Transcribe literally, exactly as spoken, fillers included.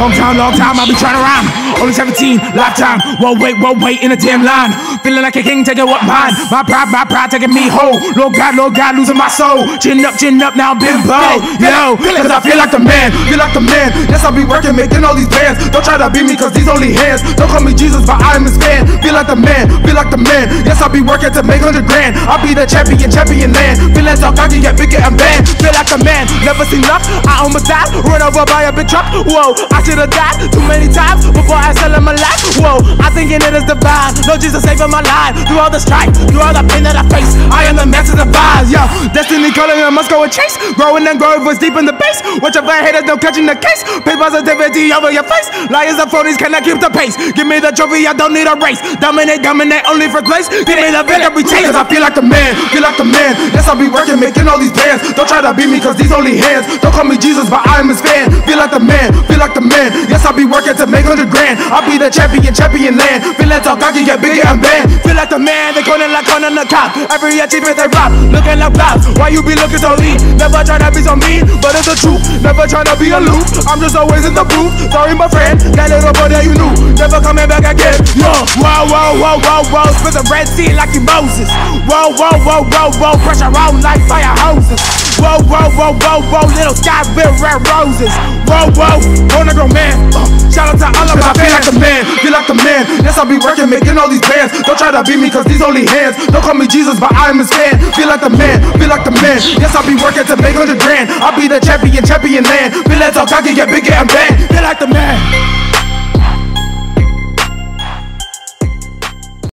Long time, long time, I've been trying to rhyme. Only seventeen, lifetime. Won't wait, won't wait in a damn line. Feeling like a king, taking what mine. My pride, my pride, taking me whole. Lord God, Lord God, losing my soul. Chin up, chin up, now I'm bimbo. Yo, cause I feel like the man, feel like the man. Yes, I'll be working, making all these bands. Don't try to beat me, cause these only hands. Don't call me Jesus, but I am his fan. Feel like the man, feel like the man. Yes, I'll be working to make hundred grand. I'll be the champion, champion man. Feel like dog, I can get bigger and banned. Feel like a man, never seen luck. I almost died, run over by a big truck. Whoa, I should've died too many times before I sell him my life. Whoa, I'm thinking it is divine. Lord Jesus saving my life. Through all the strife, through all the pain that I face, I am the master of vibes. Yo, destiny calling, I must go and chase. Growing and growing, voice deep in the base. Watch out for haters, no catching the case. Pay positivity over your face. Liars and phonies cannot keep the pace. Give me the trophy, I don't need a race. Dominate, dominate, only for grace. Give me the victory chase. Cause I feel like the man, feel like the man. Yes, I'll be working, making all these bands. Don't try to beat me, cause these only hands. Don't call me Jesus, but I am his fan. Feel like the man, feel like the man. Yes, I'll be working to make hundred grand. I'll be the champion, champion land. Feel like talk, I can get bigger and banned. Feel like the man, they're calling like on the cop. Every achievement they rob, looking like blobs. Why you be looking so lean? Never try to be so mean, but it's the truth. Never try to be a loop, I'm just always in the blue. Sorry my friend, that little boy that you knew, never coming back again. Yo, whoa, whoa, whoa, whoa, whoa. Spit the Red Sea like you Moses. Whoa, whoa, whoa, whoa, whoa. Pressure on like fire hoses. Whoa, whoa, whoa, whoa, whoa, little sky with red roses. Whoa, whoa, wanna grow man. Uh, shout out to all of my fans. Feel like the man, feel like the man. Yes, I'll be working, making all these bands. Don't try to beat me, cause these only hands. Don't call me Jesus, but I am his fan. Feel like the man, feel like the man. Yes, I'll be working to make hundred grand. I'll be the champion, champion land. Feel like talk, I can get bigger and bad. Feel like the man.